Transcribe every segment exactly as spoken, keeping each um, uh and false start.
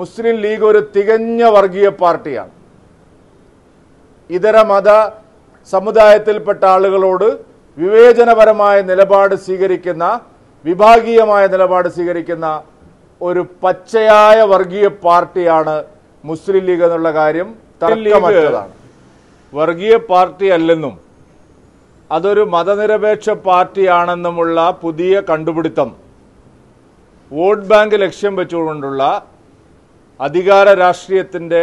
മുസ്ലിം league ഒരു തികഞ്ഞ വർഗീയ പാർട്ടിയാണ്. ഇതര മത സമുദായത്തിൽപ്പെട്ട ആളുകളോട് വിവേചനപരമായ നിലപാട് സ്വീകരിക്കുന്ന, വിഭാഗീയമായ നിലപാട് സ്വീകരിക്കുന്ന ഒരു പച്ചയായ വർഗീയ പാർട്ടിയാണ് മുസ്ലിം ലീഗ് എന്നുള്ള കാര്യം തർക്കമറ്റതാണ്. വർഗീയ പാർട്ടി അല്ലെന്നും അതൊരു മതനിരപേക്ഷ പാർട്ടിയാണെന്നുമുള്ള പുതിയ കണ്ടുപിടുത്തം വോട്ട് ബാങ്ക് ലക്ഷ്യം വെച്ചുകൊണ്ടുള്ള അധികാര രാഷ്ട്രീയത്തിൻ്റെ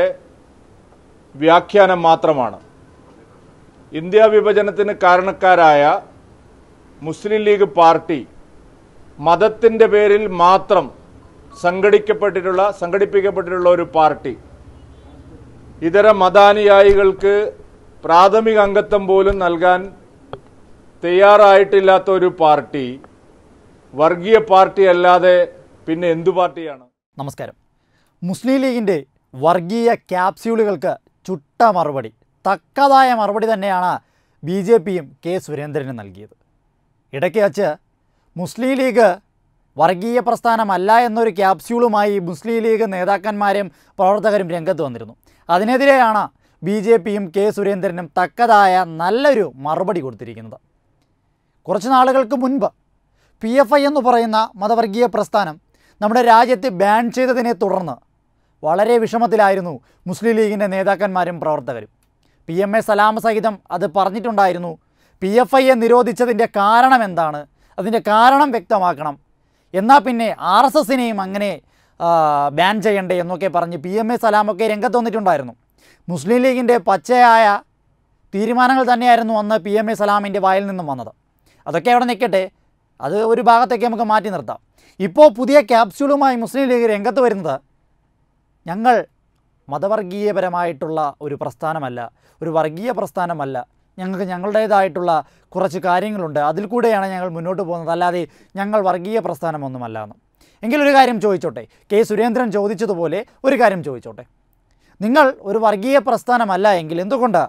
വ്യാഖ്യാനം മാത്രമാണ്. ഇന്ത്യ വിഭജനത്തിന് കാരണക്കാരായ മുസ്ലിം ലീഗ് പാർട്ടി മതത്തിൻ്റെ പേരിൽ മാത്രം സംഘടിക്കപ്പെട്ടിട്ടുള്ള സംഘടിപ്പിക്കപ്പെട്ടിട്ടുള്ള ഒരു പാർട്ടി, ഇതര മതാനുയായികൾക്ക് പ്രാഥമിക അംഗത്വം പോലും നൽകാൻ തയ്യാറായിട്ടില്ലാത്ത ഒരു പാർട്ടി വർഗീയ പാർട്ടി അല്ലാതെ പിന്നെ എന്തു പാർട്ടിയാണ്? നമസ്കാരം. മുസ്ലിം ലീഗിൻ്റെ വർഗീയ ക്യാപ്സ്യൂളുകൾക്ക് ചുട്ട മറുപടി, തക്കതായ മറുപടി തന്നെയാണ് ബി ജെ പിയും കെ സുരേന്ദ്രനും നൽകിയത്. ഇടയ്ക്ക് വച്ച് മുസ്ലിം ലീഗ് വർഗീയ പ്രസ്ഥാനമല്ല എന്നൊരു ക്യാപ്സ്യൂളുമായി മുസ്ലിം ലീഗ് നേതാക്കന്മാരും പ്രവർത്തകരും രംഗത്ത് വന്നിരുന്നു. അതിനെതിരെയാണ് ബി ജെ പിയും കെ സുരേന്ദ്രനും തക്കതായ നല്ലൊരു മറുപടി കൊടുത്തിരിക്കുന്നത്. കുറച്ച് നാളുകൾക്ക് മുൻപ് പി എഫ് ഐ എന്ന് പറയുന്ന മതവർഗീയ പ്രസ്ഥാനം നമ്മുടെ രാജ്യത്ത് ബാൻ ചെയ്തതിനെ തുടർന്ന് വളരെ വിഷമത്തിലായിരുന്നു മുസ്ലിം ലീഗിൻ്റെ നേതാക്കന്മാരും പ്രവർത്തകരും. പി എം എ സലാം സഹിതം അത് പറഞ്ഞിട്ടുണ്ടായിരുന്നു, പി എഫ് ഐയെ നിരോധിച്ചതിൻ്റെ കാരണം എന്താണ്, അതിൻ്റെ കാരണം വ്യക്തമാക്കണം, എന്നാൽ പിന്നെ ആർ എസ് എസിനെയും അങ്ങനെ ബാൻ ചെയ്യണ്ടേ എന്നൊക്കെ പറഞ്ഞ് പി എം എ സലാമൊക്കെ രംഗത്ത് വന്നിട്ടുണ്ടായിരുന്നു. മുസ്ലിം ലീഗിൻ്റെ പച്ചയായ തീരുമാനങ്ങൾ തന്നെയായിരുന്നു അന്ന് പി എം എ സലാമിൻ്റെ വായിൽ നിന്നും വന്നത്. അതൊക്കെ അവിടെ നിൽക്കട്ടെ, അത് ഒരു ഭാഗത്തേക്ക് നമുക്ക് മാറ്റി നിർത്താം. ഇപ്പോൾ പുതിയ ക്യാപ്സ്യൂളുമായി മുസ്ലിം ലീഗ് രംഗത്ത് വരുന്നത് ഞങ്ങൾ മതവർഗീയപരമായിട്ടുള്ള ഒരു പ്രസ്ഥാനമല്ല, ഒരു വർഗീയ പ്രസ്ഥാനമല്ല, ഞങ്ങൾക്ക് ഞങ്ങളുടേതായിട്ടുള്ള കുറച്ച് കാര്യങ്ങളുണ്ട്, അതിൽ കൂടെയാണ് ഞങ്ങൾ മുന്നോട്ട് പോകുന്നത്, അല്ലാതെ ഞങ്ങൾ വർഗീയ പ്രസ്ഥാനമൊന്നുമല്ല എന്ന്. എങ്കിലൊരു കാര്യം ചോദിച്ചോട്ടെ, കെ സുരേന്ദ്രൻ ചോദിച്ചതുപോലെ ഒരു കാര്യം ചോദിച്ചോട്ടെ, നിങ്ങൾ ഒരു വർഗീയ പ്രസ്ഥാനമല്ല എങ്കിൽ എന്തുകൊണ്ട്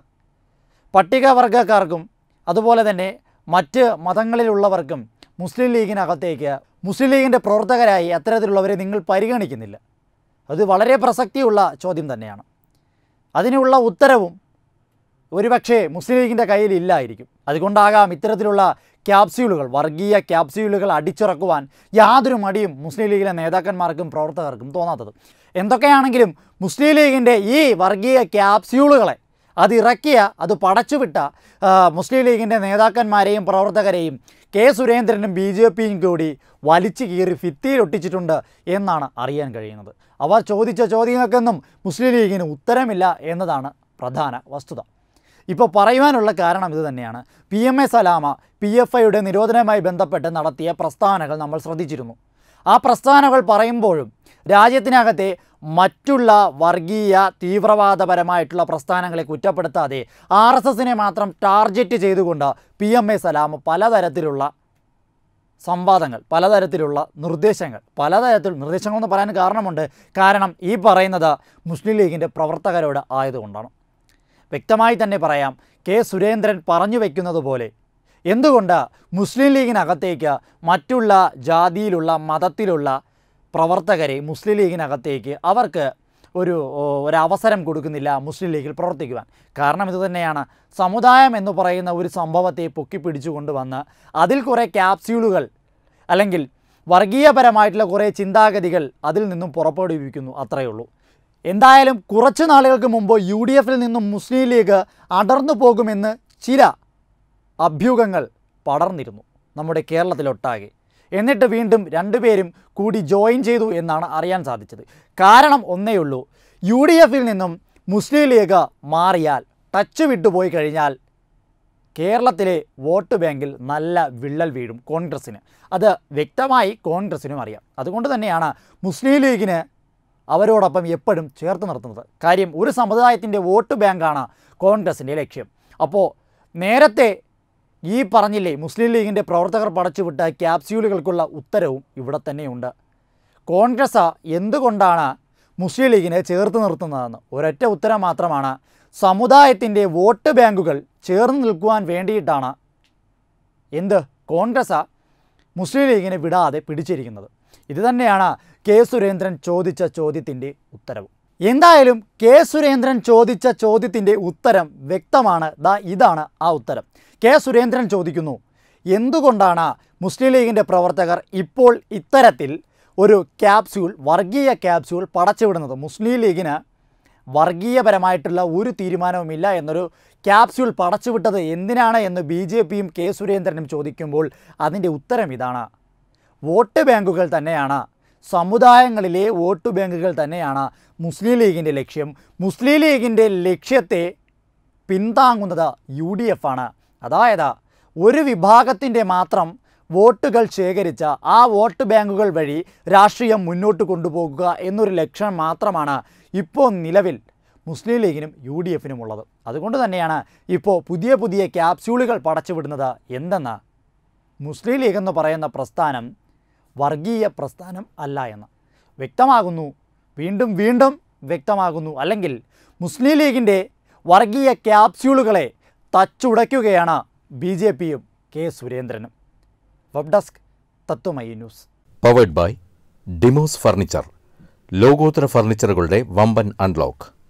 പട്ടികവർഗക്കാർക്കും അതുപോലെ തന്നെ മറ്റ് മതങ്ങളിലുള്ളവർക്കും മുസ്ലിം ലീഗിനകത്തേക്ക് മുസ്ലിം ലീഗിൻ്റെ പ്രവർത്തകരായി അത്തരത്തിലുള്ളവരെ നിങ്ങൾ പരിഗണിക്കുന്നില്ല? അത് വളരെ പ്രസക്തിയുള്ള ചോദ്യം തന്നെയാണ്. അതിനുള്ള ഉത്തരവും ഒരുപക്ഷേ മുസ്ലിം ലീഗിൻ്റെ കയ്യിൽ ഇല്ലായിരിക്കും. അതുകൊണ്ടാകാം ഇത്തരത്തിലുള്ള ക്യാപ്സ്യൂളുകൾ, വർഗീയ ക്യാപ്സ്യൂളുകൾ അടിച്ചുറക്കുവാൻ യാതൊരു മടിയും മുസ്ലിം ലീഗിലെ നേതാക്കന്മാർക്കും പ്രവർത്തകർക്കും തോന്നാത്തത്. എന്തൊക്കെയാണെങ്കിലും മുസ്ലിം ലീഗിൻ്റെ ഈ വർഗീയ ക്യാപ്സ്യൂളുകളെ അതിറക്കിയ, അത് പടച്ചുവിട്ട മുസ്ലിം ലീഗിൻ്റെ നേതാക്കന്മാരെയും പ്രവർത്തകരെയും കെ സുരേന്ദ്രനും ബി ജെ പിയും കൂടി വലിച്ചു കീറി ഫിത്തിയിലൊട്ടിച്ചിട്ടുണ്ട് എന്നാണ് അറിയാൻ കഴിയുന്നത്. അവർ ചോദിച്ച ചോദ്യങ്ങൾക്കൊന്നും മുസ്ലിം ലീഗിന് ഉത്തരമില്ല എന്നതാണ് പ്രധാന വസ്തുത. ഇപ്പോൾ പറയുവാനുള്ള കാരണം ഇത് തന്നെയാണ്. P M A Salam P F ഐയുടെ നിരോധനവുമായി ബന്ധപ്പെട്ട് നടത്തിയ പ്രസ്താവനകൾ നമ്മൾ ശ്രദ്ധിച്ചിരുന്നു. ആ പ്രസ്താവനകൾ പറയുമ്പോഴും രാജ്യത്തിനകത്തെ മറ്റുള്ള വർഗീയ തീവ്രവാദപരമായിട്ടുള്ള പ്രസ്ഥാനങ്ങളെ കുറ്റപ്പെടുത്താതെ ആർ എസ് എസിനെ മാത്രം ടാർഗറ്റ് ചെയ്തുകൊണ്ട് പി എം എ സലാമ പലതരത്തിലുള്ള സംവാദങ്ങൾ, പലതരത്തിലുള്ള നിർദ്ദേശങ്ങൾ, പലതരത്തിൽ നിർദ്ദേശങ്ങളെന്ന് പറയാൻ കാരണമുണ്ട്. കാരണം ഈ പറയുന്നത് മുസ്ലിം ലീഗിൻ്റെ പ്രവർത്തകരോട് ആയതുകൊണ്ടാണ്. വ്യക്തമായി തന്നെ പറയാം, കെ സുരേന്ദ്രൻ പറഞ്ഞു വയ്ക്കുന്നത് പോലെ എന്തുകൊണ്ട് മുസ്ലിം ലീഗിനകത്തേക്ക് മറ്റുള്ള ജാതിയിലുള്ള മതത്തിലുള്ള പ്രവർത്തകരെ മുസ്ലിം ലീഗിനകത്തേക്ക് അവർക്ക് ഒരു ഒരവസരം കൊടുക്കുന്നില്ല മുസ്ലിം ലീഗിൽ പ്രവർത്തിക്കുവാൻ? കാരണം ഇത് തന്നെയാണ്. സമുദായം എന്ന് പറയുന്ന ഒരു സംഭവത്തെ പൊക്കിപ്പിടിച്ചു കൊണ്ടുവന്ന് അതിൽ കുറേ ക്യാപ്സ്യൂളുകൾ അല്ലെങ്കിൽ വർഗീയപരമായിട്ടുള്ള കുറേ ചിന്താഗതികൾ അതിൽ നിന്നും പുറപ്പെടുവിക്കുന്നു, അത്രയേ ഉള്ളൂ. എന്തായാലും കുറച്ച് നാളുകൾക്ക് മുമ്പ് യു ഡി എഫിൽ നിന്നും മുസ്ലിം ലീഗ് അടർന്നു പോകുമെന്ന് ചില അഭ്യൂഹങ്ങൾ പടർന്നിരുന്നു നമ്മുടെ കേരളത്തിലൊട്ടാകെ. എന്നിട്ട് വീണ്ടും രണ്ടുപേരും കൂടി ജോയിൻ ചെയ്തു എന്നാണ് അറിയാൻ സാധിച്ചത്. കാരണം ഒന്നേ ഉള്ളൂ, യു ഡി എഫിൽ നിന്നും മുസ്ലിം ലീഗ് മാറിയാൽ, ടച്ച് വിട്ടുപോയി കഴിഞ്ഞാൽ കേരളത്തിലെ വോട്ട് ബാങ്കിൽ നല്ല വിള്ളൽ വീഴും കോൺഗ്രസ്സിന്. അത് വ്യക്തമായി കോൺഗ്രസ്സിനും അറിയാം. അതുകൊണ്ട് തന്നെയാണ് മുസ്ലിം ലീഗിന് അവരോടൊപ്പം എപ്പോഴും ചേർത്ത് നിർത്തുന്നത്. കാര്യം ഒരു സമുദായത്തിൻ്റെ വോട്ട് ബാങ്കാണ് കോൺഗ്രസിൻ്റെ ലക്ഷ്യം. അപ്പോൾ നേരത്തെ ഈ പറഞ്ഞില്ലേ, മുസ്ലിം ലീഗിൻ്റെ പ്രവർത്തകർ പടച്ചുവിട്ട ക്യാപ്സ്യൂളുകൾക്കുള്ള ഉത്തരവും ഇവിടെ തന്നെയുണ്ട്. കോൺഗ്രസ് എന്തുകൊണ്ടാണ് മുസ്ലിം ലീഗിനെ ചേർത്ത് നിർത്തുന്നതെന്ന് ഒരൊറ്റ ഉത്തരം മാത്രമാണ്, സമുദായത്തിൻ്റെ വോട്ട് ബാങ്കുകൾ ചേർന്ന് നിൽക്കുവാൻ വേണ്ടിയിട്ടാണ് എന്ത് കോൺഗ്രസ് മുസ്ലിം ലീഗിനെ വിടാതെ പിടിച്ചിരിക്കുന്നത്. ഇത് തന്നെയാണ് കെ സുരേന്ദ്രൻ ചോദിച്ച ചോദ്യത്തിൻ്റെ ഉത്തരവും. എന്തായാലും കെ സുരേന്ദ്രൻ ചോദിച്ച ചോദ്യത്തിൻ്റെ ഉത്തരം വ്യക്തമാണ്. ദാ ഇതാണ് ആ ഉത്തരം. കെ സുരേന്ദ്രൻ ചോദിക്കുന്നു, എന്തുകൊണ്ടാണ് മുസ്ലിം ലീഗിൻ്റെ പ്രവർത്തകർ ഇപ്പോൾ ഇത്തരത്തിൽ ഒരു ക്യാപ്സ്യൂൾ, വർഗീയ ക്യാപ്സ്യൂൾ പടച്ചുവിടുന്നത്? മുസ്ലിം ലീഗിന് വർഗീയപരമായിട്ടുള്ള ഒരു തീരുമാനവുമില്ല എന്നൊരു ക്യാപ്സ്യൂൾ പടച്ചുവിട്ടത് എന്തിനാണ് എന്ന് ബി ജെ പിയും കെ സുരേന്ദ്രനും ചോദിക്കുമ്പോൾ അതിൻ്റെ ഉത്തരം ഇതാണ്. വോട്ട് ബാങ്കുകൾ തന്നെയാണ്, സമുദായങ്ങളിലെ വോട്ട് ബാങ്കുകൾ തന്നെയാണ് മുസ്ലിം ലീഗിൻ്റെ ലക്ഷ്യം. മുസ്ലിം ലീഗിൻ്റെ ലക്ഷ്യത്തെ പിന്താങ്ങുന്നത് യു ഡി എഫ് ആണ്. അതായത് ഒരു വിഭാഗത്തിൻ്റെ മാത്രം വോട്ടുകൾ ശേഖരിച്ച ആ വോട്ട് ബാങ്കുകൾ വഴി രാഷ്ട്രീയം മുന്നോട്ട് കൊണ്ടുപോകുക എന്നൊരു ലക്ഷ്യം മാത്രമാണ് ഇപ്പോൾ നിലവിൽ മുസ്ലിം ലീഗിനും യു ഡി എഫിനും ഉള്ളത്. അതുകൊണ്ട് തന്നെയാണ് ഇപ്പോൾ പുതിയ പുതിയ ക്യാപ്സ്യൂളുകൾ പടച്ചുവിടുന്നത്. എന്തെന്ന്? മുസ്ലിം ലീഗ് എന്ന് പറയുന്ന പ്രസ്ഥാനം വർഗീയ പ്രസ്ഥാനം അല്ല എന്ന് വ്യക്തമാകുന്നു, വീണ്ടും വീണ്ടും വ്യക്തമാകുന്നു. അല്ലെങ്കിൽ മുസ്ലിം ലീഗിൻ്റെ വർഗീയ ക്യാപ്സ്യൂളുകളെ തച്ചുടയ്ക്കുകയാണ് ബി ജെ പിയും കെ സുരേന്ദ്രനും. Web desk Tatwamayi news, powered by Demos furniture. ലോകോത്തര ഫർണിച്ചറുകളുടെ വമ്പൻ അൺലോക്ക്.